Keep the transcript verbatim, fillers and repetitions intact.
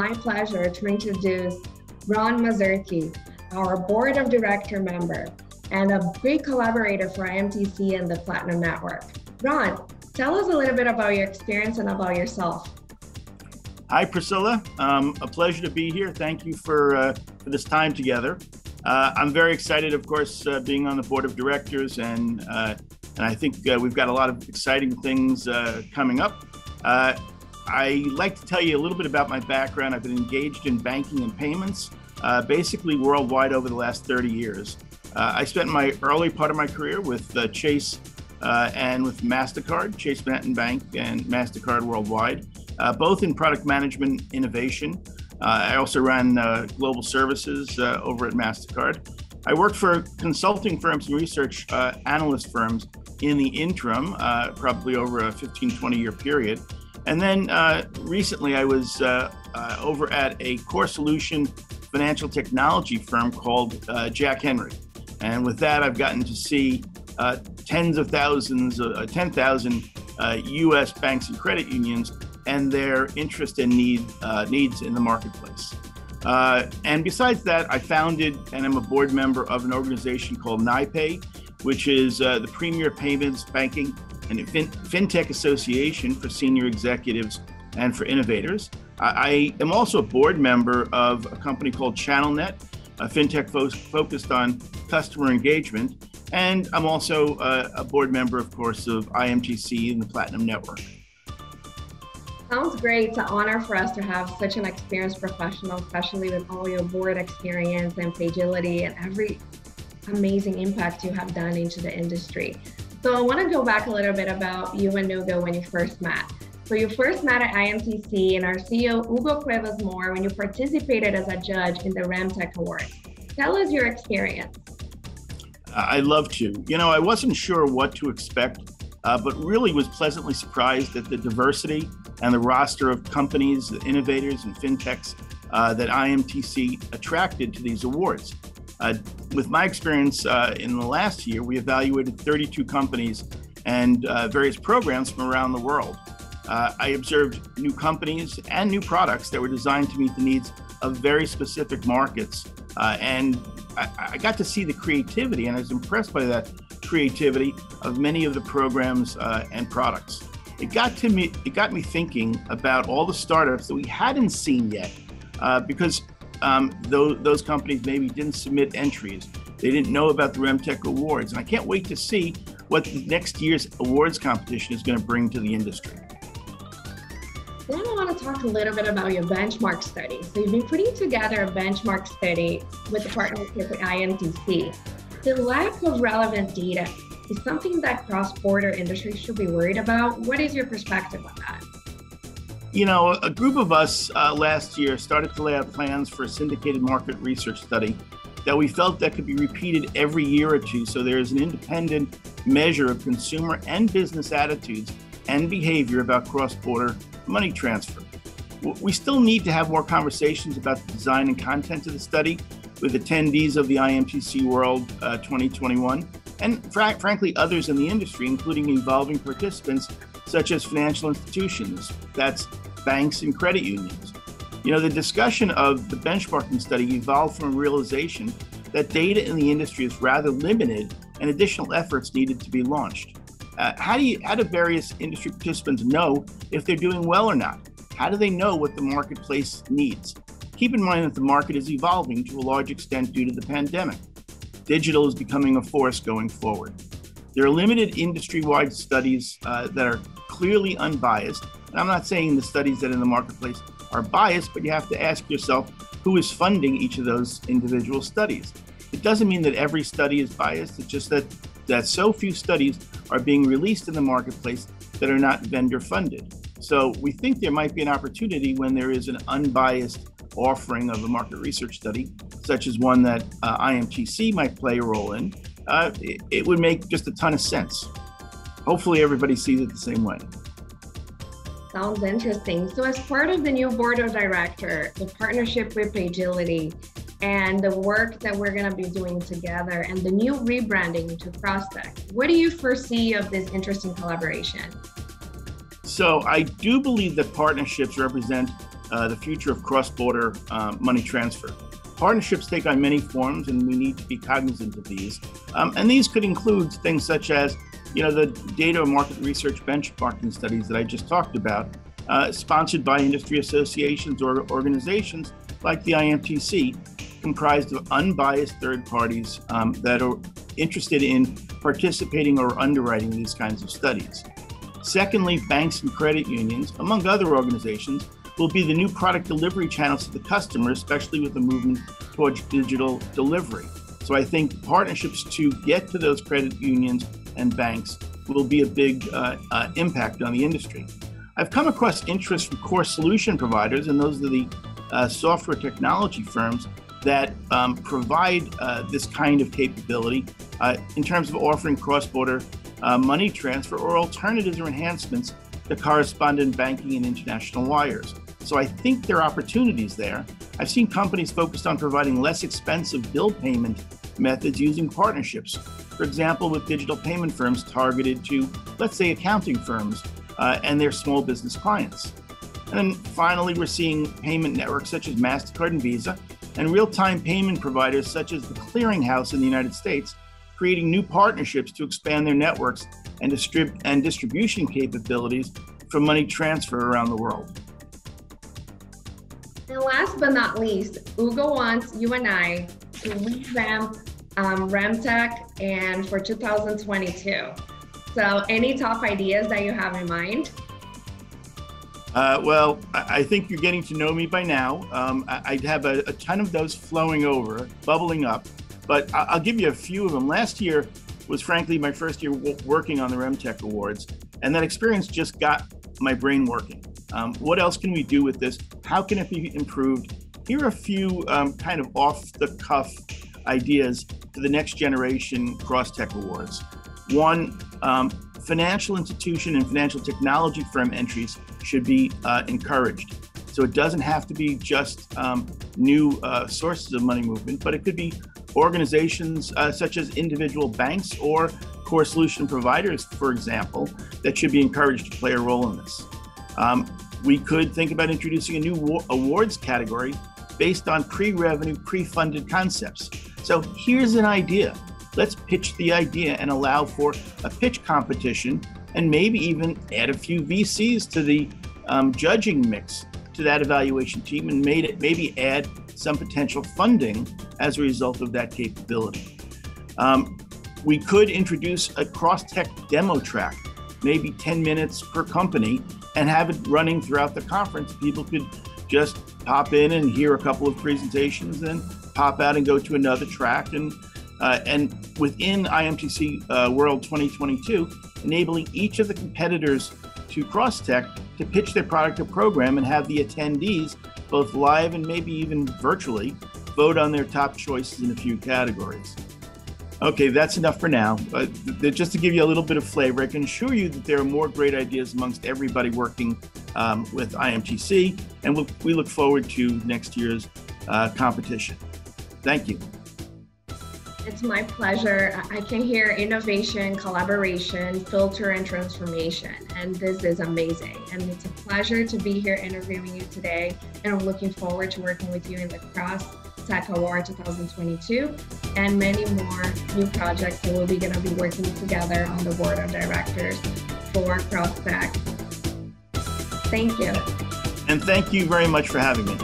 my pleasure to introduce Ron Mazursky, our board of director member and a big collaborator for I M T C and the Platinum Network. Ron, tell us a little bit about your experience and about yourself. Hi, Priscilla. Um, a pleasure to be here. Thank you for, uh, for this time together. Uh, I'm very excited, of course, uh, being on the board of directors, and uh, and I think uh, we've got a lot of exciting things uh, coming up. Uh, I like to tell you a little bit about my background. I've been engaged in banking and payments, uh, basically worldwide over the last thirty years. Uh, I spent my early part of my career with uh, Chase uh, and with MasterCard, Chase Manhattan Bank and MasterCard worldwide, uh, both in product management innovation. Uh, I also ran uh, global services uh, over at MasterCard. I worked for consulting firms and research uh, analyst firms in the interim, uh, probably over a fifteen, twenty year period. And then uh, recently I was uh, uh, over at a core solution financial technology firm called uh, Jack Henry. And with that, I've gotten to see uh, tens of thousands, uh, ten thousand uh, U S banks and credit unions and their interest and need, uh, needs in the marketplace. Uh, and besides that, I founded and I'm a board member of an organization called NiPay, which is uh, the premier payments, banking, and fin fintech association for senior executives and for innovators. I, I am also a board member of a company called ChannelNet, a fintech fo focused on customer engagement. And I'm also uh, a board member, of course, of I M T C and the Platinum Network. Sounds great. It's an honor for us to have such an experienced professional, especially with all your board experience and agility and every amazing impact you have done into the industry. So I want to go back a little bit about you and Hugo when you first met. So you first met at I M T C and our C E O, Hugo Cuevas-Moore, when you participated as a judge in the RemTech Award. Tell us your experience. I'd love to. You know, I wasn't sure what to expect, uh, but really was pleasantly surprised at the diversity and the roster of companies, the innovators and fintechs uh, that I M T C attracted to these awards. Uh, with my experience uh, in the last year, we evaluated thirty-two companies and uh, various programs from around the world. Uh, I observed new companies and new products that were designed to meet the needs of very specific markets. Uh, and I, I got to see the creativity, and I was impressed by that creativity of many of the programs uh, and products. It got to me, it got me thinking about all the startups that we hadn't seen yet, uh, because um, those, those companies maybe didn't submit entries. They didn't know about the RemTech Awards. And I can't wait to see what next year's awards competition is going to bring to the industry. Then I want to talk a little bit about your benchmark study. So you've been putting together a benchmark study with the partnership with I M T C. The lack of relevant data is something that cross-border industry should be worried about. What is your perspective on that? You know, a group of us uh, last year started to lay out plans for a syndicated market research study that we felt that could be repeated every year or two, so there is an independent measure of consumer and business attitudes and behavior about cross-border money transfer. We still need to have more conversations about the design and content of the study with attendees of the I M T C World uh, twenty twenty-one, and fr frankly, others in the industry, including evolving participants such as financial institutions, that's banks and credit unions. You know, the discussion of the benchmarking study evolved from a realization that data in the industry is rather limited and additional efforts needed to be launched. Uh, how do you, how do various industry participants know if they're doing well or not? How do they know what the marketplace needs? Keep in mind that the market is evolving to a large extent due to the pandemic. Digital is becoming a force going forward. There are limited industry-wide studies uh, that are clearly unbiased. And I'm not saying the studies that are in the marketplace are biased, but you have to ask yourself who is funding each of those individual studies. It doesn't mean that every study is biased. It's just that, that so few studies are being released in the marketplace that are not vendor funded. So we think there might be an opportunity when there is an unbiased offering of a market research study, such as one that uh, I M T C might play a role in. Uh, it, it would make just a ton of sense. Hopefully everybody sees it the same way. Sounds interesting. So as part of the new board of director, the partnership with Agility, and the work that we're going to be doing together and the new rebranding to CrossTech, what do you foresee of this interesting collaboration? So I do believe that partnerships represent uh, the future of cross-border uh, money transfer. Partnerships take on many forms, and we need to be cognizant of these. Um, and these could include things such as, you know, the data market research benchmarking studies that I just talked about, uh, sponsored by industry associations or organizations like the I M T C, comprised of unbiased third parties um, that are interested in participating or underwriting these kinds of studies. Secondly, banks and credit unions, among other organizations, will be the new product delivery channels to the customer, especially with the movement towards digital delivery. So I think partnerships to get to those credit unions and banks will be a big uh, uh, impact on the industry. I've come across interest from core solution providers, and those are the uh, software technology firms that um, provide uh, this kind of capability uh, in terms of offering cross-border uh, money transfer or alternatives or enhancements to correspondent banking and international wires. So I think there are opportunities there. I've seen companies focused on providing less expensive bill payment methods using partnerships, for example, with digital payment firms targeted to, let's say, accounting firms uh, and their small business clients. And then finally, we're seeing payment networks such as MasterCard and Visa and real-time payment providers such as the Clearinghouse in the United States, creating new partnerships to expand their networks and, distrib- and distribution capabilities for money transfer around the world. And last but not least, Hugo wants you and I to revamp um, RemTech and for two thousand twenty-two. So any top ideas that you have in mind? Uh, well, I think you're getting to know me by now. Um, I have a, a ton of those flowing over, bubbling up, but I'll give you a few of them. Last year was frankly my first year working on the RemTech Awards, and that experience just got my brain working. Um, what else can we do with this? How can it be improved? Here are a few um, kind of off-the-cuff ideas for the next generation CrossTech Awards. One, um, financial institution and financial technology firm entries should be uh, encouraged. So it doesn't have to be just um, new uh, sources of money movement, but it could be organizations uh, such as individual banks or core solution providers, for example, that should be encouraged to play a role in this. Um, we could think about introducing a new awards category based on pre-revenue, pre-funded concepts. So here's an idea. Let's pitch the idea and allow for a pitch competition, and maybe even add a few V Cs to the um, judging mix to that evaluation team, and made it, maybe add some potential funding as a result of that capability. Um, we could introduce a CrossTech demo track, maybe ten minutes per company, and have it running throughout the conference. People could just pop in and hear a couple of presentations and pop out and go to another track. And, uh, and within I M T C uh, World twenty twenty-two, enabling each of the competitors to CrossTech to pitch their product or program, and have the attendees, both live and maybe even virtually, vote on their top choices in a few categories. Okay, that's enough for now. Uh, th just to give you a little bit of flavor, I can assure you that there are more great ideas amongst everybody working um, with I M T C, and we'll, we look forward to next year's uh, competition. Thank you. It's my pleasure. I can hear innovation, collaboration, filter, and transformation. And this is amazing. And it's a pleasure to be here interviewing you today. And I'm looking forward to working with you in the CrossTech Award twenty twenty-two and many more new projects that we'll be going to be working together on the board of directors for CrossTech. Thank you. And thank you very much for having me.